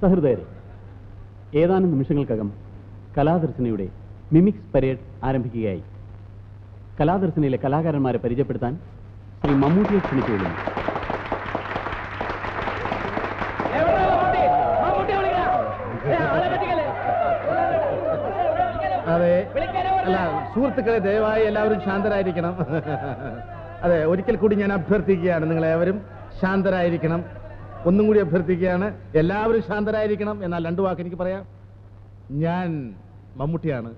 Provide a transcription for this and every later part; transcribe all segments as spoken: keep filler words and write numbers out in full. സഹൃദയരെ, ഏതാനും നിമിഷങ്ങൾക്കകം കലാദർശനയുടെ mimics parade ആരംഭിക്കുകയായി. കലാദർശനയിലെ കലാകാരന്മാരെ പരിചയപ്പെടുത്താൻ ശ്രീ മമ്മൂട്ടിയെ ക്ഷണിച്ചുകൊള്ളുന്നു. അതെ, അല്ല സുഹൃത്തുക്കളെ, ദയവായി എല്ലാവരും ശാന്തരായിരിക്കണം. അതെ, ഒരിക്കൽ കൂടി ഞാൻ അഭ്യർത്ഥിക്കുകയാണ്, നിങ്ങളെവരും ശാന്തരായിരിക്കണം. ഒന്നും കൂടി അഭ്യർത്ഥിക്കുകയാണ്, എല്ലാവരും ശാന്തരായിരിക്കണം. എന്നാൽ രണ്ടു വാക്ക് എനിക്ക് പറയാം. ഞാൻ മമ്മൂട്ടിയാണ്,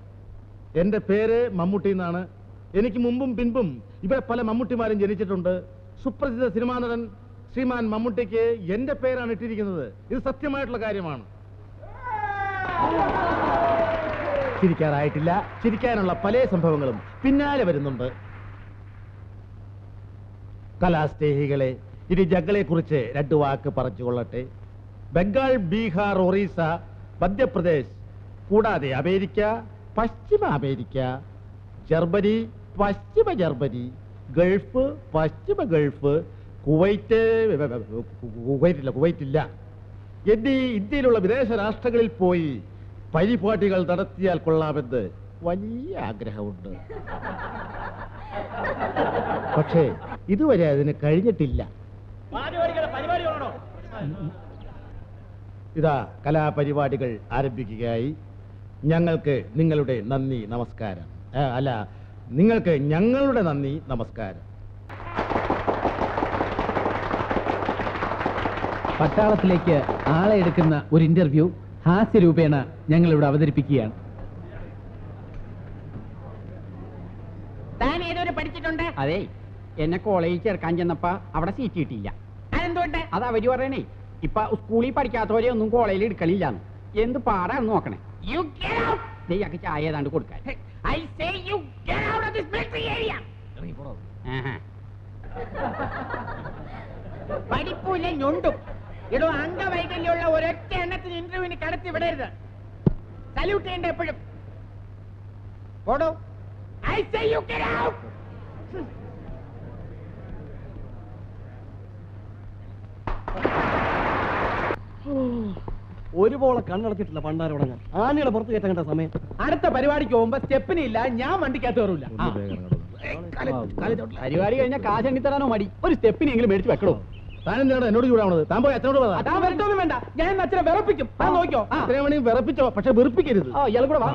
എൻ്റെ പേര് മമ്മൂട്ടി എന്നാണ്. എനിക്ക് മുമ്പും പിൻപും ഇവിടെ പല മമ്മൂട്ടിമാരും ജനിച്ചിട്ടുണ്ട്. സുപ്രസിദ്ധ സിനിമാ നടൻ ശ്രീമാൻ മമ്മൂട്ടിക്ക് എൻ്റെ പേരാണ് ഇട്ടിരിക്കുന്നത്. ഇത് സത്യമായിട്ടുള്ള കാര്യമാണ്. ചിരിക്കാറായിട്ടില്ല, ചിരിക്കാനുള്ള പല സംഭവങ്ങളും പിന്നാലെ വരുന്നുണ്ട്. കലാസ്നേഹികളെ, ഇനി ജഗളെക്കുറിച്ച് രണ്ടു വാക്ക് പറഞ്ഞുകൊള്ളട്ടെ. ബംഗാൾ, ബീഹാർ, ഒറീസ, മധ്യപ്രദേശ്, കൂടാതെ അമേരിക്ക, പശ്ചിമ അമേരിക്ക, ജർമ്മനി, പശ്ചിമ ജർമ്മനി, ഗൾഫ്, പശ്ചിമ ഗൾഫ്, കുവൈറ്റ്, കുവൈറ്റില്ല കുവൈറ്റില്ല എന്നീ ഇന്ത്യയിലുള്ള വിദേശ രാഷ്ട്രങ്ങളിൽ പോയി പരിപാടികൾ നടത്തിയാൽ കൊള്ളാമെന്ന് വലിയ ആഗ്രഹമുണ്ട്. പക്ഷേ ഇതുവരെ അതിന് കഴിഞ്ഞിട്ടില്ല. ഇതാ കലാപരിപാടികൾ ആരംഭിക്കുകയായി. ഞങ്ങൾക്ക് നിങ്ങളുടെ നന്ദി നമസ്കാരം. അല്ല, നിങ്ങൾക്ക് ഞങ്ങളുടെ നന്ദി നമസ്കാരം. പട്ടാളത്തിലേക്ക് ആളെ എടുക്കുന്ന ഒരു ഇന്റർവ്യൂ ഹാസ്യരൂപേണ ഞങ്ങളിവിടെ അവതരിപ്പിക്കുകയാണ്. താൻ ഏതുവരെ പഠിച്ചിട്ടുണ്ട്? അതെ, എന്നെ കോളേജിൽ ചേർക്കാൻ ചെന്നപ്പോ അവിടെ സീറ്റ് കിട്ടിയില്ല. അതെന്തുകൊണ്ട്? അത് അവര് പറയണേ, ഇപ്പൊ സ്കൂളിൽ പഠിക്കാത്തവരെ ഒന്നും കോളേജിൽ എടുക്കലില്ലാന്ന്. എന്ത് പാടാന്ന് നോക്കണേ. നെയ്യാക്ക് ചായ ഏതാണ്ട് കൊടുക്കാൻ. പഠിപ്പൂല ഞൊണ്ടും ഇടോ. അംഗവൈകല്യമുള്ള ഒരൊറ്റ എണ്ണത്തിന് ഇന്റർവ്യൂവിന് കടത്തി വിടരുത്. സല്യൂട്ട് ചെയ്യണ്ട എപ്പോഴും. ഒരുപോലെ കണ്ണടച്ചിട്ടില്ല പണ്ടാരം ഉടങ്ങാൻ. ആനയുടെ പുറത്ത് കയറ്റാൻ കണ്ട സമയം. അടുത്ത പരിപാടിക്ക് പോകുമ്പോ സ്റ്റെപ്പിനില്ല, ഞാൻ വണ്ടിക്കകത്ത് കയറൂല. പരിപാടി കഴിഞ്ഞാൽ കാശെണ്ണി തരാനോ മടി. ഒരു സ്റ്റെപ്പിനെങ്കിലും മേടിച്ച് വെക്കണോ? താനെന്താണ് എന്നോട് ചൂടാവണത്? താൻ പോയി അച്ഛനോട് വരട്ടൊന്നും വേണ്ട, ഞാൻ അച്ഛനെ വിറപ്പിക്കും. താൻ നോക്കിയോ? അത്രയും വേണമെങ്കിൽ വിറപ്പിച്ചോ, പക്ഷെ വെറുപ്പിക്കരുത്. ഇയാൾ കൂടെ വാ,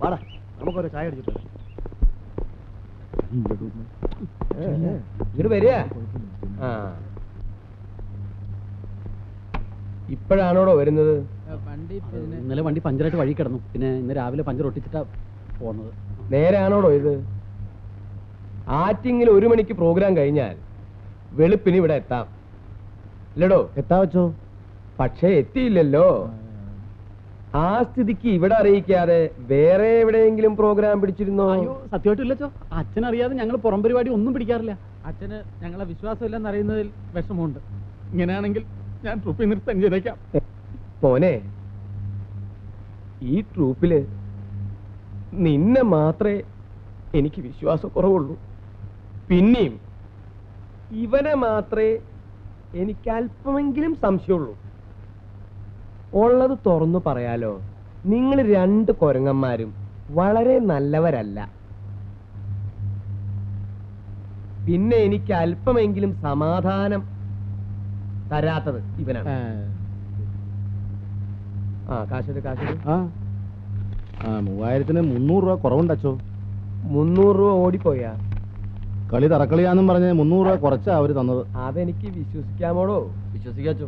വാടാ, നമുക്കൊരു ചായ അടിച്ചിട്ട് ഇങ്ങോട്ട് വരിക. ആ, ഇപ്പോഴാണോടോ വരുന്നത്? ഇന്നലെ വണ്ടി പഞ്ചറായിട്ട് വഴി കിടന്നു, പിന്നെ ഇന്ന് രാവിലെ പഞ്ചർ ഒട്ടിച്ചിട്ടാ പോകുന്നത്. നേരാണോടോ ഇത്? ആറ്റിങ്ങിൽ ഒരു മണിക്ക് പ്രോഗ്രാം കഴിഞ്ഞാൽ വെളുപ്പിന് ഇവിടെ എത്താം. ഇല്ലടോ? എത്താ വെച്ചോ, പക്ഷേ എത്തിയില്ലല്ലോ. ആ സ്ഥിതിക്ക് ഇവിടെ അറിയിക്കാതെ വേറെ എവിടെയെങ്കിലും പ്രോഗ്രാം പിടിച്ചിരുന്നോ? സത്യമായിട്ടില്ലച്ചോ, അച്ഛനറിയാതെ ഞങ്ങൾ പുറം പരിപാടി ഒന്നും പിടിക്കാറില്ല. അച്ഛന് ഞങ്ങളെ വിശ്വാസമില്ലെന്ന് അറിയുന്നതിൽ വിഷമമുണ്ട്. ഇങ്ങനെയാണെങ്കിൽ ഞാൻ ട്രൂപ്പിൽ നിർത്താൻ ചെയ്തേക്കാം. മോനെ, ഈ ട്രൂപ്പില് നിന്നെ മാത്രമേ എനിക്ക് വിശ്വാസക്കുറവുള്ളൂ. പിന്നെയും ഇവനെ മാത്രമേ എനിക്ക് അല്പമെങ്കിലും സംശയമുള്ളൂ. ഉള്ളത് തുറന്നു പറയാലോ, നിങ്ങൾ രണ്ട് കുരങ്ങന്മാരും വളരെ നല്ലവരല്ല. പിന്നെ എനിക്ക് അല്പമെങ്കിലും സമാധാനം തരാത്തത് ഇവനാണ്. ആ കാശ് കാശ് മൂവായിരത്തിന് മുന്നൂറ് രൂപ കുറവുണ്ടോ? മുന്നൂറ് രൂപ ഓടിപ്പോയാ? കളി തറക്കളിയാന്നും പറഞ്ഞ് മുന്നൂറ് രൂപ കുറച്ചാ അവര് തന്നത്. അതെനിക്ക് വിശ്വസിക്കാമോടോ? വിശ്വസിക്കാച്ചോ,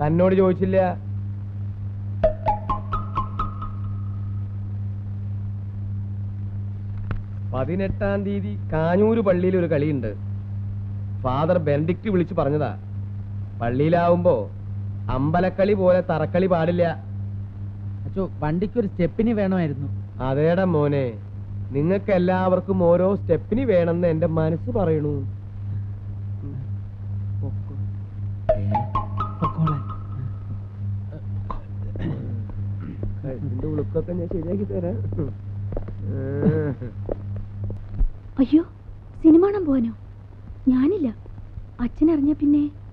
തന്നോട് ചോദിച്ചില്ല. പതിനെട്ടാം തീയതി കാഞ്ഞൂര് പള്ളിയിൽ ഒരു കളിയുണ്ട്. ഫാദർ ബെനഡിക്റ്റ് വിളിച്ചു പറഞ്ഞതാ, പള്ളിയിലാവുമ്പോ അമ്പലക്കളി പോലെ തറക്കളി പാടില്ല. അച്ചോ, വണ്ടിക്കൊരു സ്റ്റെപ്പിന് വേണമായിരുന്നു. അതേടാ മോനെ, നിങ്ങൾക്ക് എല്ലാവർക്കും ഓരോ സ്റ്റെപ്പിന് വേണമെന്ന് എന്റെ മനസ്സ് പറയണു. എന്റെ ഉളുപ്പൊക്കെ ഞാൻ ശരിയാക്കി തരാം. അയ്യോ, സിനിമ കാണാൻ പോവാനോ? ഞാനില്ല, അച്ഛനറിഞ്ഞ പിന്നെ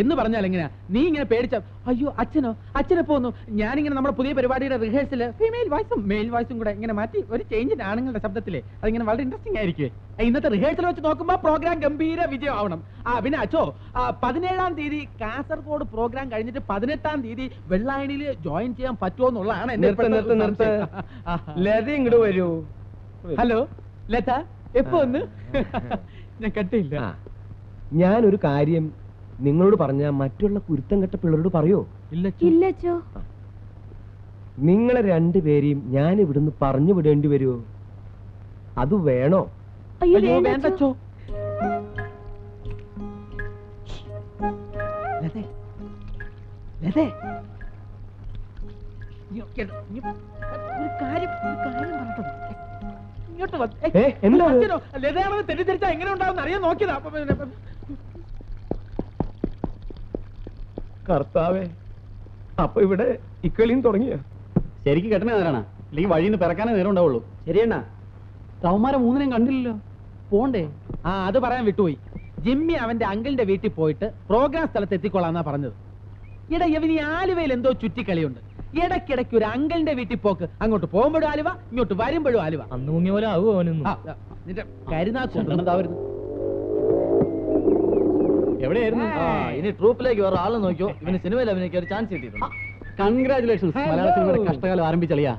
എന്ന് പറഞ്ഞാൽ എങ്ങനെയാ? നീ ഇങ്ങനെ പേടിച്ച അയ്യോ അച്ഛനോ അച്ഛനെ പോന്നു. ഞാനിങ്ങനെ നമ്മുടെ പുതിയ പരിപാടിയുടെ റിഹേഴ്സൽ ഫീമെയിൽ വോയിസും മെയിൽ വോയിസും കൂടെ ഇങ്ങനെ മാറ്റി ഒരു ചേഞ്ച് ആണുങ്ങളുടെ ശബ്ദത്തിലെ. അതിങ്ങനെ വളരെ ഇൻട്രസ്റ്റിംഗ് ആയിരിക്കും. ഇന്നത്തെ റിഹേഴ്സൽ വെച്ച് നോക്കുമ്പോ പ്രോഗ്രാം ഗംഭീര വിജയമാവണം. ആ പിന്നെ അച്ഛോ പതിനേഴാം തീയതി കാസർഗോഡ് പ്രോഗ്രാം കഴിഞ്ഞിട്ട് പതിനെട്ടാം തീയതി വെള്ളായണിയിൽ ജോയിൻ ചെയ്യാൻ പറ്റുമോ എന്നുള്ളതാണ് എന്റെ. വരൂ ഹലോ ലത, എപ്പോ ഒന്ന് ഞാൻ കട്ടില്ല. ഞാനൊരു കാര്യം നിങ്ങളോട് പറഞ്ഞ മറ്റുള്ള കുരുത്തം കെട്ട പിള്ളേരോട് പറയോ? ഇല്ലച്ചോ. നിങ്ങളെ രണ്ടുപേരെയും ഞാൻ ഇവിടുന്ന് പറഞ്ഞു വിടേണ്ടി വരുമോ? അത് വേണോ? വേണ്ടച്ചോ. ലതയാണെന്ന് തെറ്റിദ്ധരിച്ചാ എങ്ങനെ ഉണ്ടാവും അറിയാൻ നോക്കിയതാ. കർത്താവേ, അപ്പൊ ഇവിടെ ഇക്കളിയും തുടങ്ങിയ ശരിക്ക് കെട്ടണേ നേരാണ്. അല്ലെങ്കിൽ വഴിന്ന് പിറക്കാനേ നേരം ഉണ്ടാവുള്ളൂ. ശരിയണ്ണാ, കൗമാരെ മൂന്നിനെയും കണ്ടില്ലല്ലോ. പോണ്ടേ? ആ അത് പറയാൻ വിട്ടുപോയി. ജിമ്മി അവന്റെ അങ്കിളിന്റെ വീട്ടിൽ പോയിട്ട് പ്രോഗ്രാം സ്ഥലത്ത് എത്തിക്കൊള്ളാന്നാ പറഞ്ഞത്. ഇട ഇവന് ആലുവയിൽ എന്തോ ചുറ്റിക്കളിയുണ്ട്. ഇടയ്ക്കിടയ്ക്ക് ഒരു അങ്കിളിന്റെ വീട്ടിൽ പോക്ക്. അങ്ങോട്ട് പോകുമ്പോഴും ആലുവ, ഇങ്ങോട്ട് വരുമ്പോഴും ആലുവ. കരുനാക്കുണ്ടാവരുത്. എവിടെയായിരുന്നു? ഇനി ട്രൂപ്പിലേക്ക് വേറെ ആളെ നോക്കിയോ. ഇവന് സിനിമയിൽ അഭിനയിക്കാൻ ഒരു ചാൻസ് കിട്ടിയിട്ടുണ്ട്. കൺഗ്രാറ്റുലേഷൻസ്. മലയാള സിനിമയുടെ കഷ്ടകാലം ആരംഭിച്ചളിയാ.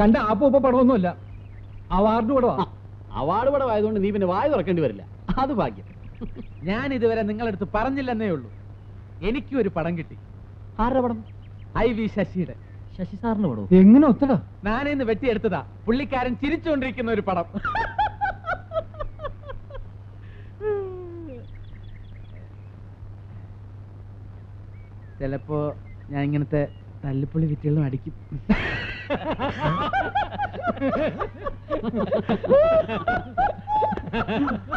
കണ്ട ആപ്പോ ഇപ്പൊ പടമൊന്നുമല്ല, അവാർഡ് പടവാ. അവാർഡ് പടം ആയതുകൊണ്ട് നീ പിന്നെ വായ തുറക്കേണ്ടി വരില്ല. അത് ഭാഗ്യം. ഞാൻ ഇതുവരെ നിങ്ങളെടുത്ത് പറഞ്ഞില്ലെന്നേ ഉള്ളൂ. എനിക്കും ഒരു പടം കിട്ടി. ആരുടെ പടം? ഐ വി ശശിയുടെ. ശശി സാറിന്റെ പടം. എങ്ങനെ ഒത്തടാ? ഞാനിന്ന് വെട്ടിയെടുത്തതാ. പുള്ളിക്കാരൻ ചിരിച്ചുകൊണ്ടിരിക്കുന്ന ഒരു പടം. ചിലപ്പോ ഞാൻ ഇങ്ങനത്തെ തല്ലിപ്പുള്ളി വിറ്റുകളും അടിക്കും.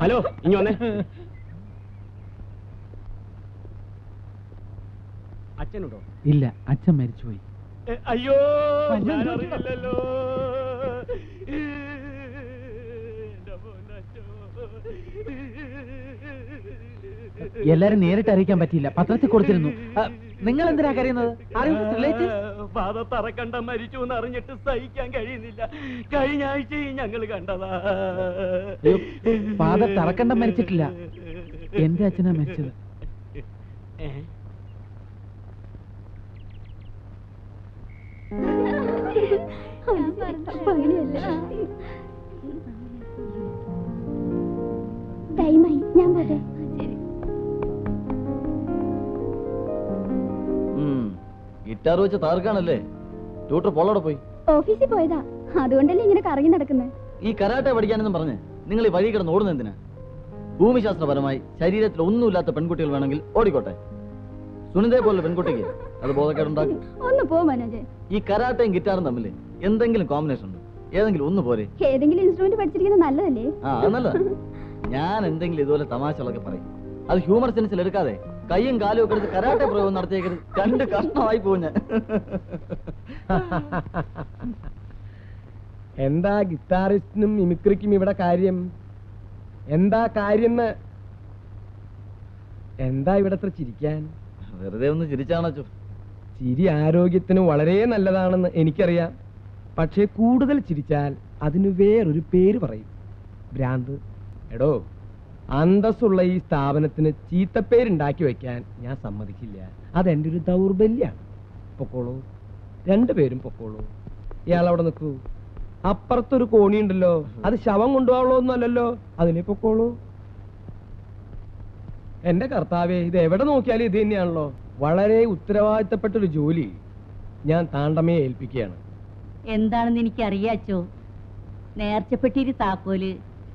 ഹലോ, ഇനി വന്നേ. അച്ഛനുണ്ടോ? ഇല്ല, അച്ഛൻ മരിച്ചുപോയി. അയ്യോ, അറിയില്ലല്ലോ. എല്ലാരും നേരിട്ട് അറിയിക്കാൻ പറ്റിയില്ല, പത്രത്തിൽ കൊടുത്തിരുന്നു. നിങ്ങൾ എന്തിനാ കരയുന്നത്? തറക്കണ്ട മരിച്ചു എന്ന് അറിഞ്ഞിട്ട് സഹിക്കാൻ കഴിയുന്നില്ല. കഴിഞ്ഞ ആഴ്ചയും ഞങ്ങൾ കണ്ടതാ. ഫാദർ തറക്കണ്ട മരിച്ചിട്ടില്ല, എന്റെ അച്ഛനാ മരിച്ചത്. ദൈമായി ഞാൻ പോട്ടെ. ഗിറ്റാർ വെച്ച് താർക്കാണല്ലേ? ട്യൂട്ടർ പോളോടെ പോയി? ഓഫീസിൽ പോയതാ, അതുകൊണ്ടല്ലേ ഇങ്ങനെ കറങ്ങി നടക്കുന്നത്. ഈ കരാട്ടെ പഠിക്കാനെന്നും പറഞ്ഞ് നിങ്ങൾ ഈ വഴി കിടന്ന് ഓടുന്ന എന്തിനാ? ഭൂമിശാസ്ത്രപരമായി ശരീരത്തിൽ ഒന്നുമില്ലാത്ത പെൺകുട്ടികൾ വേണമെങ്കിൽ ഓടിക്കോട്ടെ. സുനിതയെ പോലെ പെൺകുട്ടിക്ക് അത് ബോധക്കേടുണ്ടാക്കും. ഒന്ന് പോ മനോജ്. ഈ കരാട്ടയും ഗിറ്റാറും തമ്മിൽ എന്തെങ്കിലും കോമ്പിനേഷൻ ഉണ്ടോ? ഏതെങ്കിലും ഒന്ന് പോരെ. ഏതെങ്കിലും ഇൻസ്ട്രുമെന്റ് പഠിച്ചിരിക്കുന്നത് നല്ലതല്ലേ? ആ നല്ല. ഞാൻ എന്തെങ്കിലും ഇതുപോലെ തമാശകളൊക്കെ പറയും, അത് ഹ്യൂമർ സെൻസിൽ എടുക്കാതെ കയ്യും കാലും ഒക്കെ എടുത്ത് കരാട്ടെ പ്രയോഗം നടത്തിയേക്കരുത്. രണ്ട് കഷ്ടമായി പോകും ഞാൻ. എന്താ ഗിറ്റാറിസ്റ്റിനും മിമിക്രിക്കും ഇവിടെ കാര്യം? എന്താ കാര്യം? എന്താ ഇവിടെ ചിരിക്കാൻ? വെറുതെ ഒന്ന് ചിരിച്ചാണോ? ചിരി ആരോഗ്യത്തിന് വളരെ നല്ലതാണെന്ന് എനിക്കറിയാം. പക്ഷേ കൂടുതൽ ചിരിച്ചാൽ അതിന് വേറൊരു പേര് പറയും, ഭ്രാന്ത്. എടോ, അന്തസ്സുള്ള ഈ സ്ഥാപനത്തിന് ചീത്തപ്പേരുണ്ടാക്കി വയ്ക്കാൻ ഞാൻ സമ്മതിക്കില്ല. അതെൻ്റെ ഒരു ദൗർബല്യാണ്. പൊക്കോളൂ, രണ്ടുപേരും പൊക്കോളൂ. ഇയാളവിടെ നിൽക്കൂ. അപ്പുറത്തൊരു കോണിയുണ്ടല്ലോ, അത് ശവം കൊണ്ടുപോകാനുള്ളതൊന്നുമല്ലല്ലോ, അതിനെ പൊക്കോളൂ. എൻ്റെ കർത്താവേ, ഇത് എവിടെ നോക്കിയാലും ഇത് തന്നെയാണല്ലോ. വളരെ ഉത്തരവാദിത്തപ്പെട്ടൊരു ജോലി ഞാൻ താണ്ടമേ ഏൽപ്പിക്കുകയാണ്. എന്താണെന്ന് എനിക്കറിയാച്ചോ. നേർച്ചപ്പെട്ടിരി താക്കോല്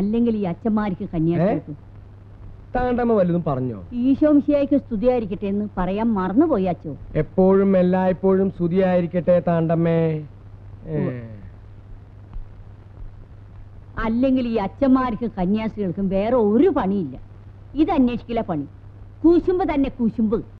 അല്ലെങ്കിൽ ഈ അച്ഛന്മാർക്ക് കന്യാസ്ത്രീ താണ്ടമ്മ വല്ലതും പറഞ്ഞോ? ഈശോമിശിഹായ്ക്ക് സ്തുതിയായിരിക്കട്ടെ എന്ന് പറയാൻ മറന്നുപോയി അച്ഛോ. എപ്പോഴും എല്ലായ്പ്പോഴും സ്തുതിയായിരിക്കട്ടെ താണ്ടമ്മേ. അല്ലെങ്കിൽ ഈ അച്ഛന്മാർക്കും കന്യാസ്ത്രീകൾക്കും വേറെ ഒരു പണിയില്ല, ഇത് അന്വേഷിക്കില്ല പണി. കൂശുമ്പ് തന്നെ കൂശുമ്പ്.